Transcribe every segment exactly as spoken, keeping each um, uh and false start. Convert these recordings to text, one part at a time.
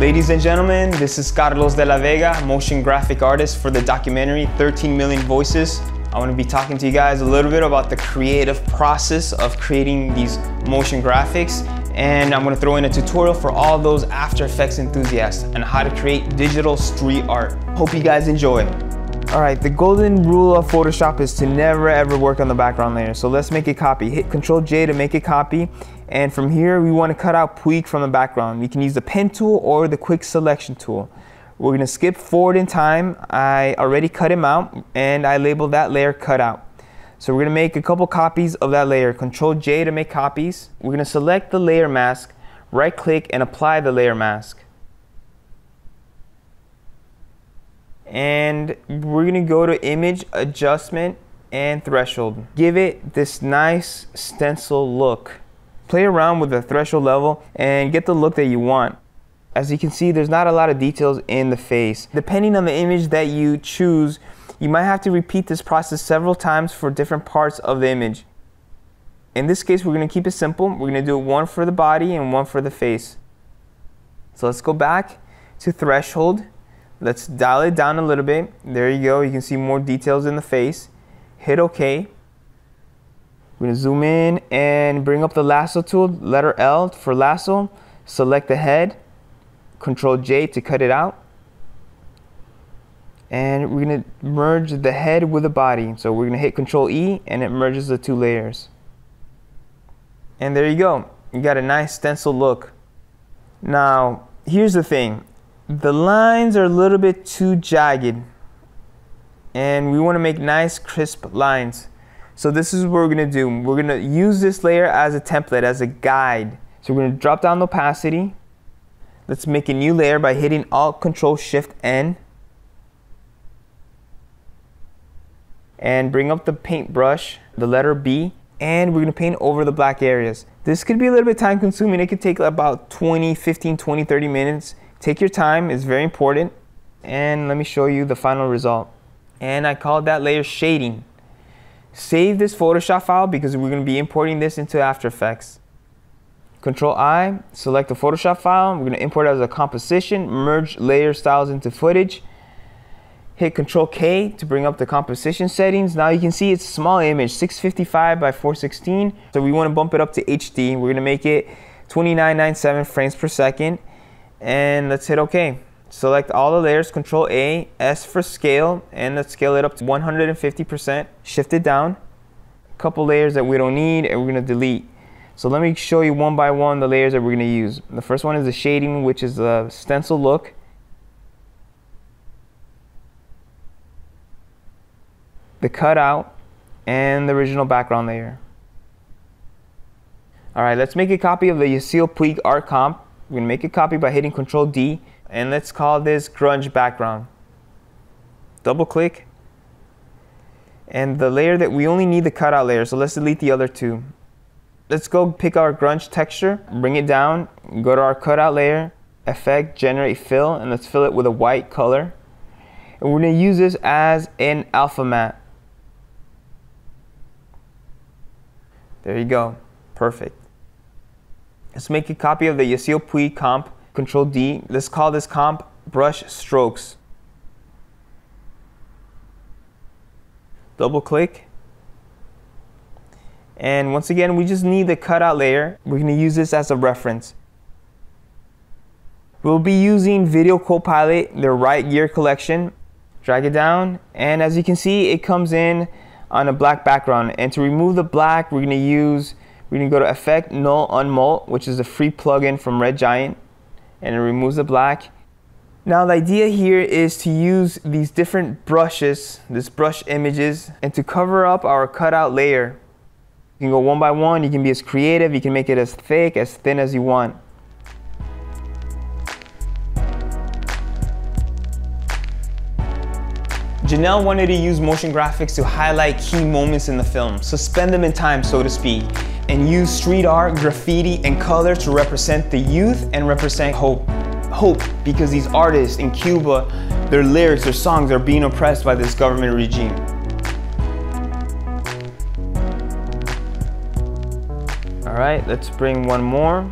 Ladies and gentlemen, this is Carlos de la Vega, motion graphic artist for the documentary thirteen million voices. I want to be talking to you guys a little bit about the creative process of creating these motion graphics, and I'm going to throw in a tutorial for all those After Effects enthusiasts on how to create digital street art. Hope you guys enjoy. All right, the golden rule of Photoshop is to never ever work on the background layer. So let's make a copy. Hit control J to make a copy. And from here, we want to cut out Puig from the background. We can use the pen tool or the quick selection tool. We're going to skip forward in time. I already cut him out and I labeled that layer cut out. So we're going to make a couple copies of that layer. control J to make copies. We're going to select the layer mask, right click and apply the layer mask. And we're gonna go to image adjustment and threshold. Give it this nice stencil look. Play around with the threshold level and get the look that you want. As you can see, there's not a lot of details in the face. Depending on the image that you choose, you might have to repeat this process several times for different parts of the image. In this case, we're gonna keep it simple. We're gonna do one for the body and one for the face. So let's go back to threshold. Let's dial it down a little bit. There you go, you can see more details in the face. Hit OK. We're gonna zoom in and bring up the lasso tool, letter L for lasso. Select the head, control J to cut it out. And we're gonna merge the head with the body. So we're gonna hit control E and it merges the two layers. And there you go, you got a nice stencil look. Now, here's the thing. The lines are a little bit too jagged and we want to make nice crisp lines. So this is what we're going to do. We're going to use this layer as a template, as a guide. So we're going to drop down the opacity. Let's make a new layer by hitting alt control shift N and bring up the paintbrush, the letter B, and we're going to paint over the black areas. This could be a little bit time consuming. It could take about twenty, fifteen, twenty, thirty minutes. Take your time, it's very important. And let me show you the final result. And I called that layer shading. Save this Photoshop file because we're gonna be importing this into After Effects. control I, select the Photoshop file. We're gonna import it as a composition, merge layer styles into footage. Hit control K to bring up the composition settings. Now you can see it's a small image, six fifty-five by four sixteen. So we wanna bump it up to H D. We're gonna make it twenty-nine ninety-seven frames per second. And let's hit OK. Select all the layers, control A, S for scale, and let's scale it up to one hundred fifty percent. Shift it down. A couple layers that we don't need and we're going to delete. So let me show you one by one the layers that we're going to use. The first one is the shading, which is the stencil look. The cutout and the original background layer. Alright, let's make a copy of the Yasiel Puig art comp. We're gonna make a copy by hitting control D and let's call this grunge background. Double click. And the layer that we only need the cutout layer, so let's delete the other two. Let's go pick our grunge texture, bring it down, go to our cutout layer, effect, generate fill, and let's fill it with a white color. And we're gonna use this as an alpha matte. There you go, perfect. Let's make a copy of the Yasiel Puig comp, control D. Let's call this comp brush strokes. Double click. And once again, we just need the cutout layer. We're going to use this as a reference. We'll be using Video Copilot, their Right Gear collection. Drag it down. And as you can see, it comes in on a black background. And to remove the black, we're going to use We're going to go to Effect, Null, Unmold, which is a free plugin from Red Giant, and it removes the black. Now the idea here is to use these different brushes, these brush images, and to cover up our cutout layer. You can go one by one, you can be as creative, you can make it as thick, as thin as you want. Janelle wanted to use motion graphics to highlight key moments in the film, suspend them in time, so to speak, and use street art, graffiti, and color to represent the youth and represent hope. Hope, because these artists in Cuba, their lyrics, their songs are being oppressed by this government regime. All right, let's bring one more.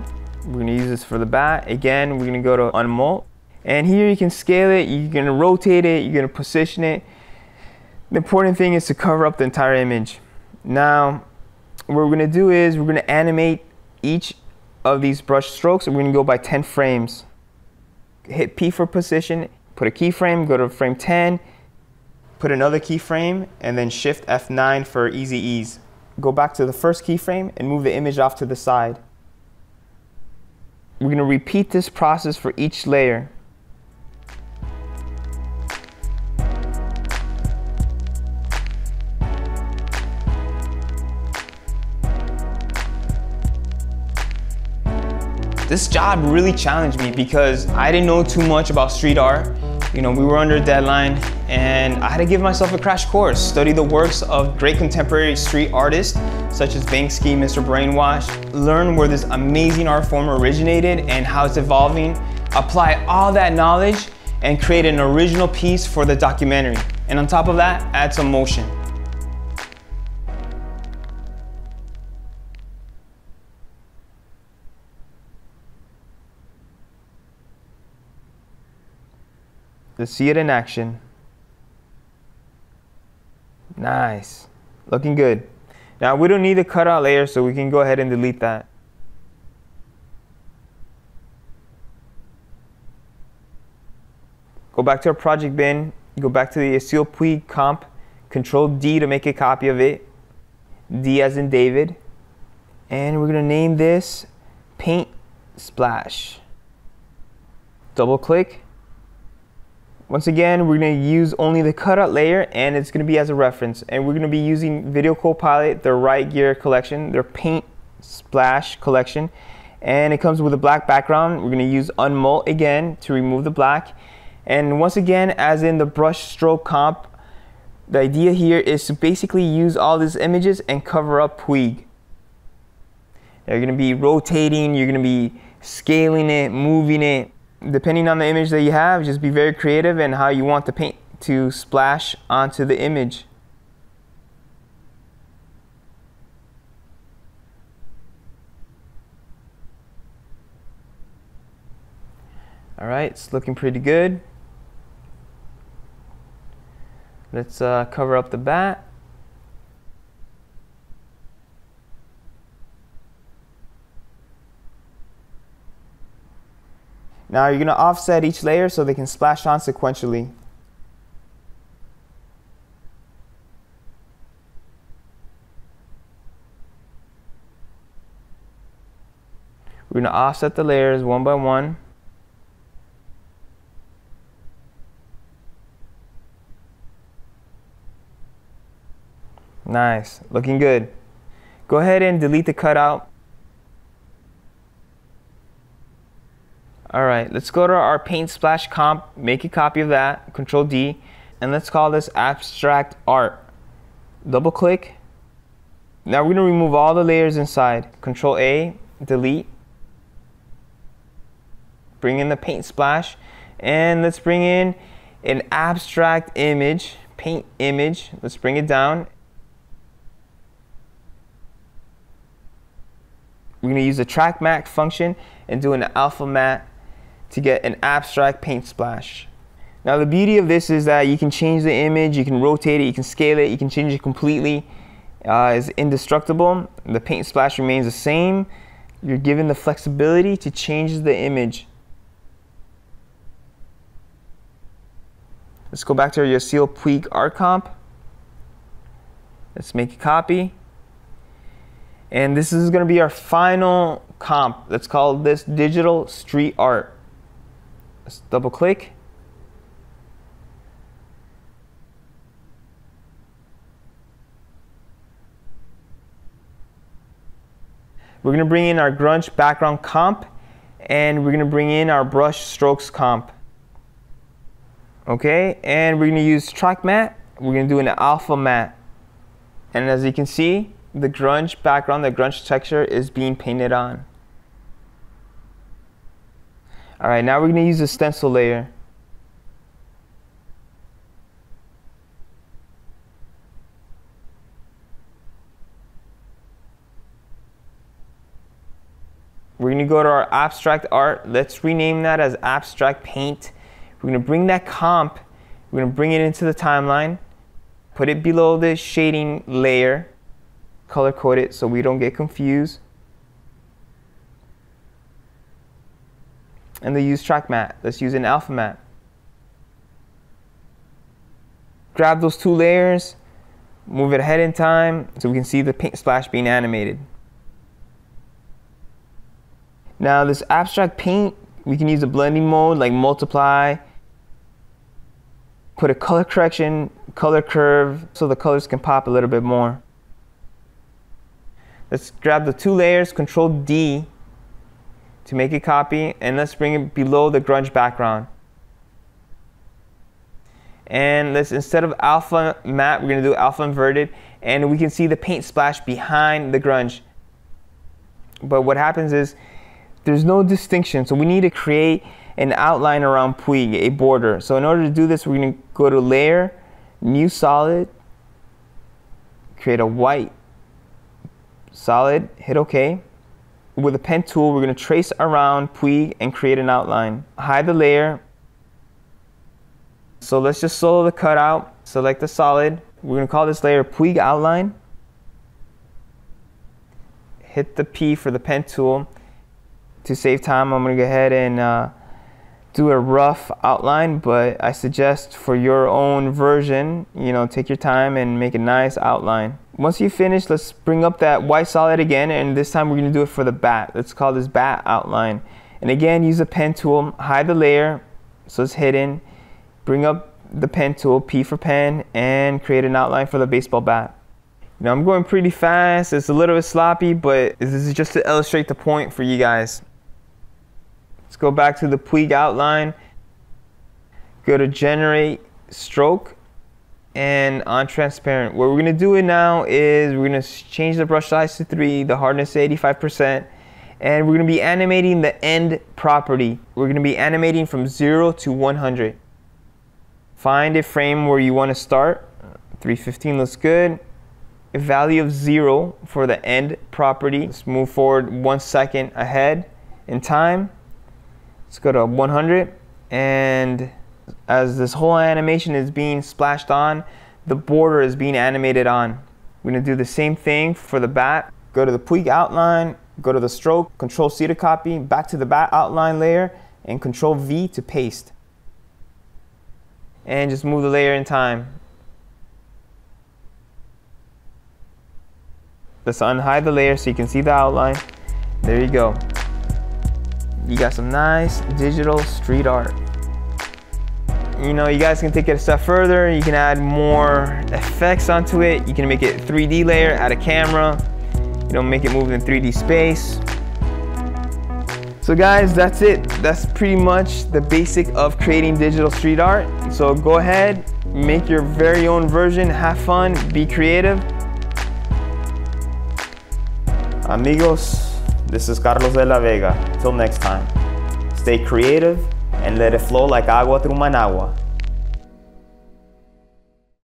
We're gonna use this for the bat. Again, we're gonna go to unmold. And here you can scale it, you're gonna rotate it, you're gonna position it. The important thing is to cover up the entire image. Now, what we're gonna do is we're gonna animate each of these brush strokes, and we're gonna go by ten frames. Hit P for position, put a keyframe, go to frame ten, put another keyframe, and then shift F nine for easy ease. Go back to the first keyframe and move the image off to the side. We're gonna repeat this process for each layer. This job really challenged me because I didn't know too much about street art. You know, we were under a deadline and I had to give myself a crash course, study the works of great contemporary street artists such as Banksy, Mister Brainwash, learn where this amazing art form originated and how it's evolving, apply all that knowledge and create an original piece for the documentary. And on top of that, add some motion. Let's see it in action. Nice, looking good. Now we don't need the cutout layer, so we can go ahead and delete that. Go back to our project bin, go back to the Yasiel Puig comp, control D to make a copy of it, D as in David, and we're gonna name this Paint Splash. Double click. Once again, we're going to use only the cutout layer and it's going to be as a reference. And we're going to be using Video Copilot, their Right Gear collection, their Paint Splash collection. And it comes with a black background. We're going to use Unmold again to remove the black. And once again, as in the brush stroke comp, the idea here is to basically use all these images and cover up Puig. They're going to be rotating, you're going to be scaling it, moving it. Depending on the image that you have, just be very creative in how you want the paint to splash onto the image. All right, it's looking pretty good. Let's uh, cover up the bat. Now you're gonna offset each layer so they can splash on sequentially. We're gonna offset the layers one by one. Nice, looking good. Go ahead and delete the cutout. All right, let's go to our Paint Splash comp, make a copy of that, Control D, and let's call this Abstract Art. Double click. Now we're gonna remove all the layers inside. Control A, delete. Bring in the Paint Splash, and let's bring in an abstract image, paint image. Let's bring it down. We're gonna use the track mat function and do an alpha mat to get an abstract paint splash. Now the beauty of this is that you can change the image, you can rotate it, you can scale it, you can change it completely. Uh, it's indestructible. The paint splash remains the same. You're given the flexibility to change the image. Let's go back to our Yasiel Puig art comp. Let's make a copy. And this is gonna be our final comp. Let's call this Digital Street Art. Let's double click. We're gonna bring in our grunge background comp and we're gonna bring in our brush strokes comp. Okay, and we're gonna use track mat. We're gonna do an alpha mat. And as you can see, the grunge background, the grunge texture is being painted on. All right, now we're going to use the stencil layer. We're going to go to our abstract art. Let's rename that as abstract paint. We're gonna bring that comp, we're gonna bring it into the timeline, put it below the shading layer, color code it so we don't get confused. And the use track mat, let's use an alpha mat. Grab those two layers, move it ahead in time so we can see the paint splash being animated. Now this abstract paint, we can use a blending mode like multiply, put a color correction, color curve, so the colors can pop a little bit more. Let's grab the two layers, control D to make a copy, and let's bring it below the grunge background. And let's, instead of alpha matte, we're gonna do alpha inverted, and we can see the paint splash behind the grunge. But what happens is, there's no distinction, so we need to create an outline around Puig, a border. So in order to do this, we're gonna go to layer, new solid, create a white solid, hit OK. With a pen tool, we're gonna trace around Puig and create an outline. Hide the layer. So let's just solo the cutout, select the solid. We're gonna call this layer Puig outline. Hit the P for the pen tool. To save time, I'm gonna go ahead and uh, do a rough outline, but I suggest for your own version, you know, take your time and make a nice outline. Once you finish, let's bring up that white solid again, and this time we're gonna do it for the bat. Let's call this bat outline. And again, use a pen tool, hide the layer, so it's hidden. Bring up the pen tool, P for pen, and create an outline for the baseball bat. Now I'm going pretty fast, it's a little bit sloppy, but this is just to illustrate the point for you guys. Let's go back to the Puig outline, go to generate stroke, and on transparent. What we're going to do it now is we're going to change the brush size to three, the hardness to eighty-five percent, and we're going to be animating the end property. We're going to be animating from zero to one hundred. Find a frame where you want to start. three fifteen looks good. A value of zero for the end property. Let's move forward one second ahead in time. Let's go to one hundred, and as this whole animation is being splashed on, the border is being animated on. We're going to do the same thing for the bat. Go to the Puig outline, go to the stroke, control C to copy, back to the bat outline layer, and control V to paste. And just move the layer in time. Let's unhide the layer so you can see the outline. There you go. You got some nice digital street art. You know, you guys can take it a step further. You can add more effects onto it. You can make it three D layer, add a camera. You know, make it move in three D space. So guys, that's it. That's pretty much the basic of creating digital street art. So go ahead, make your very own version. Have fun, be creative. Amigos. This is Carlos de la Vega. Till next time, stay creative and let it flow like agua through Managua.